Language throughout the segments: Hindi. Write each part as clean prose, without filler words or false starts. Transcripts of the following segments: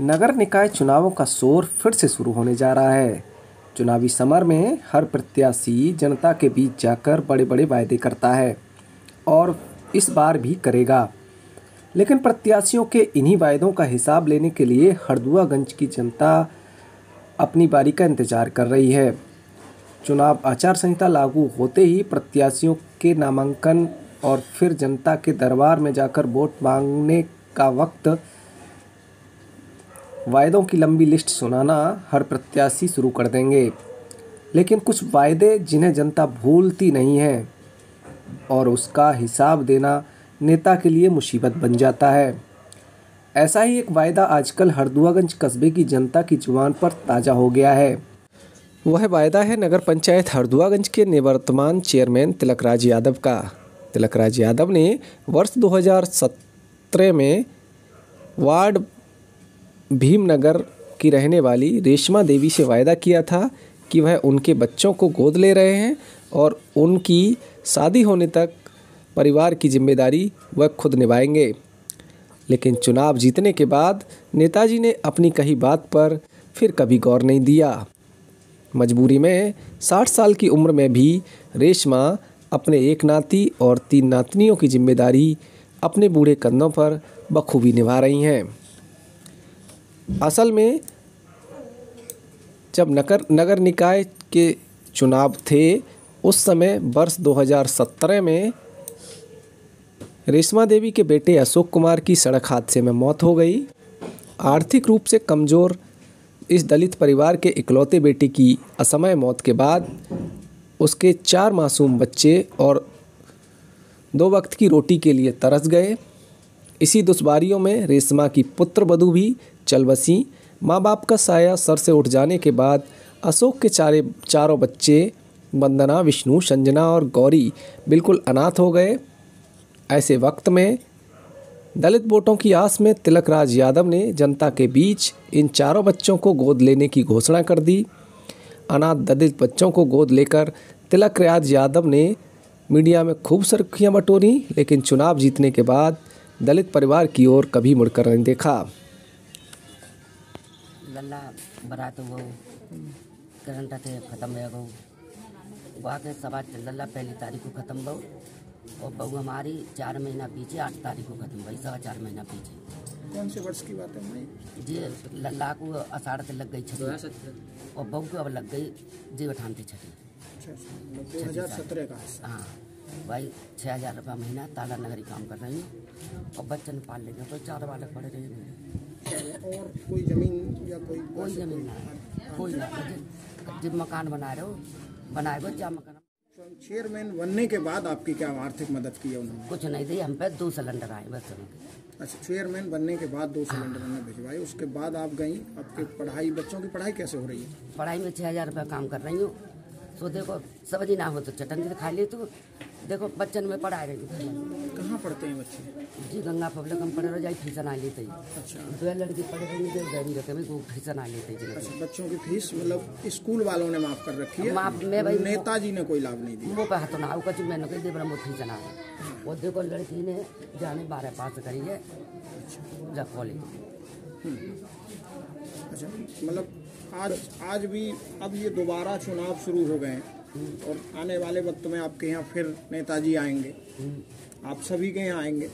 नगर निकाय चुनावों का शोर फिर से शुरू होने जा रहा है। चुनावी समर में हर प्रत्याशी जनता के बीच जाकर बड़े बड़े वायदे करता है और इस बार भी करेगा, लेकिन प्रत्याशियों के इन्हीं वायदों का हिसाब लेने के लिए हरदुआगंज की जनता अपनी बारी का इंतजार कर रही है। चुनाव आचार संहिता लागू होते ही प्रत्याशियों के नामांकन और फिर जनता के दरबार में जाकर वोट मांगने का वक्त, वायदों की लंबी लिस्ट सुनाना हर प्रत्याशी शुरू कर देंगे। लेकिन कुछ वायदे जिन्हें जनता भूलती नहीं है और उसका हिसाब देना नेता के लिए मुसीबत बन जाता है। ऐसा ही एक वायदा आजकल हरदुआगंज कस्बे की जनता की जुबान पर ताज़ा हो गया है। वह वायदा है नगर पंचायत हरदुआगंज के निवर्तमान चेयरमैन तिलक राज यादव का। तिलक राज यादव ने वर्ष 2017 में वार्ड भीमनगर की रहने वाली रेशमा देवी से वायदा किया था कि वह उनके बच्चों को गोद ले रहे हैं और उनकी शादी होने तक परिवार की जिम्मेदारी वह खुद निभाएंगे। लेकिन चुनाव जीतने के बाद नेताजी ने अपनी कही बात पर फिर कभी गौर नहीं दिया। मजबूरी में 60 साल की उम्र में भी रेशमा अपने एक नाती और 3 नातनियों की जिम्मेदारी अपने बूढ़े कंधों पर बखूबी निभा रही हैं। असल में जब नगर निकाय के चुनाव थे उस समय वर्ष 2017 में रेशमा देवी के बेटे अशोक कुमार की सड़क हादसे में मौत हो गई। आर्थिक रूप से कमज़ोर इस दलित परिवार के इकलौते बेटे की असमय मौत के बाद उसके 4 मासूम बच्चे और 2 वक्त की रोटी के लिए तरस गए। इसी दुश्वारियों में रेशमा की पुत्रवधू भी चल बसी। माँ बाप का साया सर से उठ जाने के बाद अशोक के चारों बच्चे वंदना, विष्णु, संजना और गौरी बिल्कुल अनाथ हो गए। ऐसे वक्त में दलित वोटों की आस में तिलक राज यादव ने जनता के बीच इन चारों बच्चों को गोद लेने की घोषणा कर दी। अनाथ दलित बच्चों को गोद लेकर तिलक राज यादव ने मीडिया में खूब सुर्खियां बटोरी, लेकिन चुनाव जीतने के बाद दलित परिवार की ओर कभी मुड़कर नहीं देखा। लल्ला बरात हो करंटा थे खत्म हो वहाँ के समाज लल्ला पहली तारीख को खत्म हो और बहू हमारी 4 महीना पीछे 8 तारीख को खत्म हुई, 4.5 महीना पीछे। कौन से वर्ष की बात है जी? लल्ला को आषाढ़ से लग गई छठी और बहू को अब लग गई जी बठान थी छठी 2017 का। हाँ भाई 6000 रुपया महीना ताला नगरी काम कर रही हूँ और बच्चन पाल लेना तो 4 बालक पड़े रहे और कोई जमीन या कोई जमीन ना, कोई ना। जब मकान बना रहे हो बनाए हो क्या मकान। चेयरमैन बनने के बाद आपकी क्या आर्थिक मदद की है उन्होंने? कुछ नहीं दी, हम पे 2 सिलेंडर आए बस। अच्छा, चेयरमैन बनने के बाद 2 सिलेंडर हमने भिजवाए, उसके बाद आप गई। आपकी पढ़ाई, बच्चों की पढ़ाई कैसे हो रही है? पढ़ाई में 6000 रुपया काम कर रही हूँ। तो देखो सब्जी ना हो तो चटनी खा ली। तो देखो बच्चन में पढ़ा रही हूँ। कहाँ पढ़ते हैं बच्चे? जी गंगा पब्लिक हम पढ़े रह जाए फीसन आ लेते हैं। अच्छा, 2 लड़की पढ़ रही है फीसन आ लेते हैं। अच्छा, बच्चों की फीस मतलब स्कूल वालों ने माफ़ कर रखी है? माफ में भाई नेताजी ने कोई लाभ नहीं दिया। वो कहा तो ना कुछ मैंने कही देव वो फीसन आ गए। वो देखो लड़की ने जाने 12 पास करी है जब कॉलेज। अच्छा, मतलब आज भी अब ये दोबारा चुनाव शुरू हो गए हैं और आने वाले वक्त में आपके यहाँ फिर नेताजी आएंगे, आप सभी के यहाँ आएंगे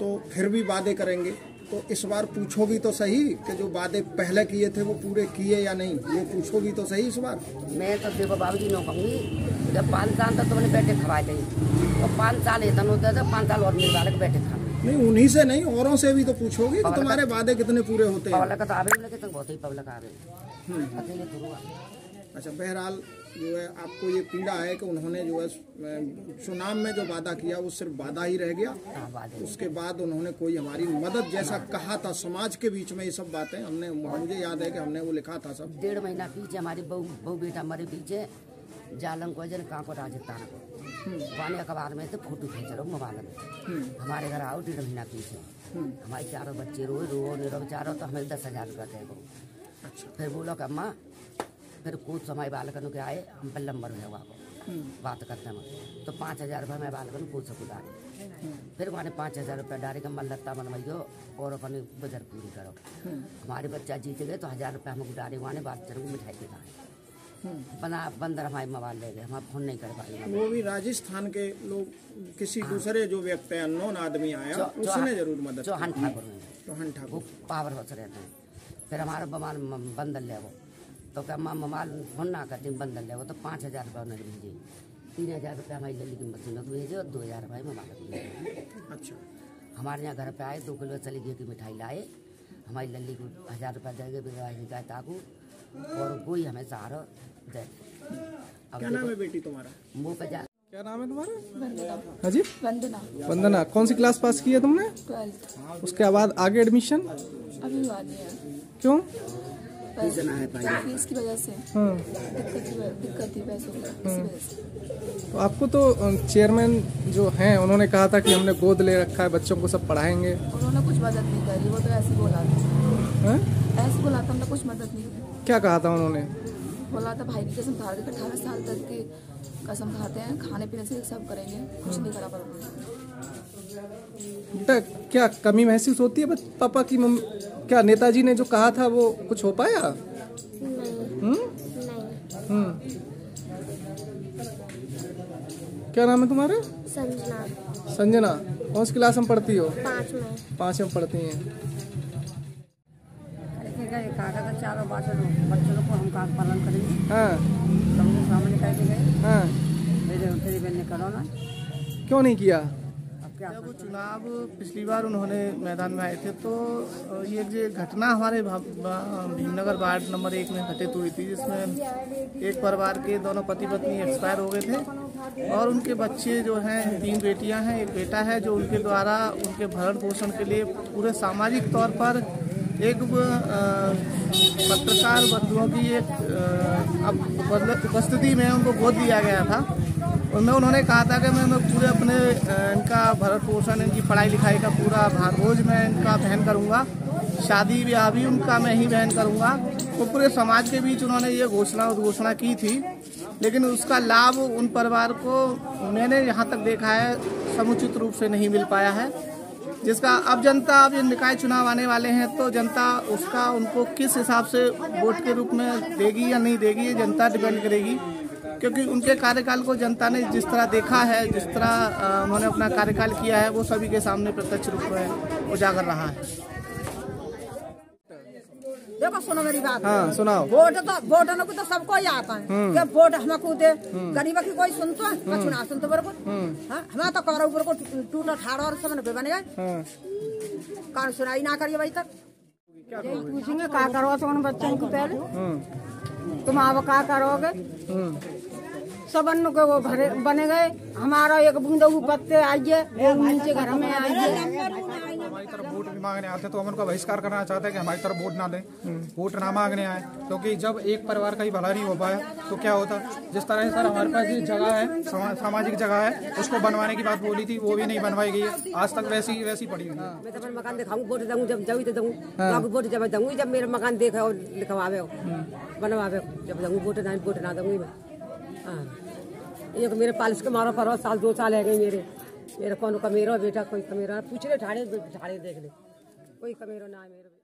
तो फिर भी वादे करेंगे। तो इस बार पूछोगी तो सही कि जो वादे पहले किए थे वो पूरे किए या नहीं, ये पूछोगी तो सही इस बार। मैं तो देखो बाबू जी नो कहूँगी जब 5 साल तक तुमने बैठे खवाए थे और 5 साल इतना होता था 5 साल और निकाल के बैठे खा। नहीं उन्हीं से नहीं औरों से भी तो पूछोगी कि तुम्हारे वादे कितने पूरे होते हैं। अच्छा, बहरहाल जो है आपको ये पीड़ा है कि उन्होंने जो है चुनाव में जो वादा किया वो सिर्फ वादा ही रह गया। उसके बाद उन्होंने कोई हमारी मदद जैसा कहा था समाज के बीच में, ये सब बातें हमने, मुझे याद है कि हमने वो लिखा था सब। 1.5 महीना पीछे हमारी बहू बेटा हमारे पीछे जालम को जन कांको राजस्थान को वाले अखबार में तो फोटो खींच रहा हूँ मोबाइल में। हमारे घर आओ 1.5 महीना पीछे हमारे 4 बच्चे रोए रो चारों तो हमें 10,000 रुपया दे दो। फिर बोलो कि अम्मा फिर कुछ समय बालकनों के आए हम पर लंबर हुआ बात करते हैं तो 5,000 रुपये में बाल बन पूछ सकूँ डाले फिर वहाँ 5,000 रुपये डाले का मल्लता बनवाइयो और अपनी गुजर पूरी करो। हमारे बच्चा जीत गए तो 1,000 रुपये हमको डाले वहाँ बात जरूर मिठाई के डाले बंदर हमारे मोबाइल ले गए हमारे फोन नहीं कर पाए। वो भी राजस्थान के लोग किसी दूसरे जो व्यक्ति अननोन आदमी आया उसने जरूर मदद चौहान ठाकुर वो पावर हो रहे थे। फिर हमारा मोबाइल बंदर ले वो तो क्या माँ मोबाइल फोन ना करती बंदर ले वो तो 5,000 रुपये उन्होंने भेजे 3,000 रुपये हमारी लली की मशीनों को भेजे और 2,000 रुपये मोबाइल। अच्छा हमारे यहाँ घर पे आए 2 किलो चली गई की मिठाई लाए हमारी लल्ली को 1,000 रुपये दे गए ताकू और कोई हमें सहारा दे। क्या नाम है बेटी तुम्हारा? क्या नाम है तुम्हारा? वंदना। हाँ जी वंदना। वंदना कौन सी क्लास पास की है तुमने? 12th। उसके बाद आगे एडमिशन अभी हुआ नहीं है। क्यों? फीस की वजह से। हाँ। दिक्कत ही पैसों की। तो आपको तो चेयरमैन जो हैं उन्होंने कहा था कि हमने गोद ले रखा है बच्चों को सब पढ़ाएंगे। उन्होंने कुछ मदद नहीं करी वो तो ऐसे बोला था। ऐसे बोला था हमने कुछ मदद नहीं करी। क्या कहा था उन्होंने? बोला था भाई की कसम खा रहे 18 साल तक की कसम खाते हैं खाने पीने से सब करेंगे कुछ नहीं करा पर। क्या कमी महसूस होती है बस पापा की क्या नेताजी ने जो कहा था वो कुछ हो पाया? क्या नाम है तुम्हारा? संजना। संजना कौन सी क्लास में पढ़ती हो? 5 में पढ़ती हैं। कागज चारों बच्चों को हम कागज पालन करेंगे। हाँ। तो सामने कर के गए। हाँ। तेरी बहन ने करो ना। क्यों नहीं किया? जब वो चुनाव पिछली बार उन्होंने मैदान में आए थे तो ये जो घटना हमारे भीमनगर वार्ड नंबर 1 में घटित हुई थी जिसमें एक परिवार के दोनों पति पत्नी एक्सपायर हो गए थे और उनके बच्चे जो हैं 3 बेटियां हैं 1 बेटा है जो उनके द्वारा उनके भरण पोषण के लिए पूरे सामाजिक तौर पर एक पत्रकार बंधुओं की एक उपस्थिति में उनको गोद दिया गया था। उनमें उन्होंने कहा था कि मैं पूरे अपने इनका भरण पोषण इनकी पढ़ाई लिखाई का पूरा भार बोझ मैं इनका वहन करूंगा शादी ब्याह भी उनका मैं ही वहन करूंगा। तो पूरे समाज के बीच उन्होंने ये उद्घोषणा की थी लेकिन उसका लाभ उन परिवार को मैंने यहाँ तक देखा है समुचित रूप से नहीं मिल पाया है जिसका अब जनता अब ये निकाय चुनाव आने वाले हैं तो जनता उसका उनको किस हिसाब से वोट के रूप में देगी या नहीं देगी ये जनता डिपेंड करेगी क्योंकि उनके कार्यकाल को जनता ने जिस तरह देखा है जिस तरह उन्होंने अपना कार्यकाल किया है वो सभी के सामने प्रत्यक्ष रूप में उजागर रहा है। देखो सुनो मेरी बात। हाँ, सुनाओ। वोट को तो सबको ही आता है क्या वोट हमको दे गरीबों की कोई सुनता है मैं चुनाव सुनते बरको हमारा तो कौरा ऊपर को टूटा ठाड़ा और सब बने गए कान सुनाई ना करिए भाई तक पूछेंगे क्या करो तो उन बच्चों को पहले तुम अब क्या करोगे सब अन्न के वो घरे बने गए हमारा एक बूंदा पत्ते आइए नीचे घर में आइए हमारी तरफ वोट भी मांगने आते तो हम उनका बहिष्कार करना चाहते हैं कि हमारी तरफ वोट ना दें वोट ना मांगने आए क्योंकि जब एक परिवार का ही भला नहीं हो पाया तो क्या होता। जिस तरह से सर हमारे पास ये जगह है सामाजिक जगह है उसको बनवाने की बात बोली थी वो भी नहीं बनवाई गई है आज तक वैसी पड़ी हुई है। मैं तो अपना मकान दिखाऊँ वोट दूँ जब जाऊँ तो दूँ वोट जब दूँगी जब मेरा मकान देखे और लिखवावे हो बनवावे हो जब दूँगी वोट ना दूँगी मैं। एक मेरे पालिश के मारो पर 1 साल 2 साल है गए मेरा कौन कमेरा बेटा कोई कमेरा पूछ रहे ठाड़े देख ले कोई कमेरा ना मेरा।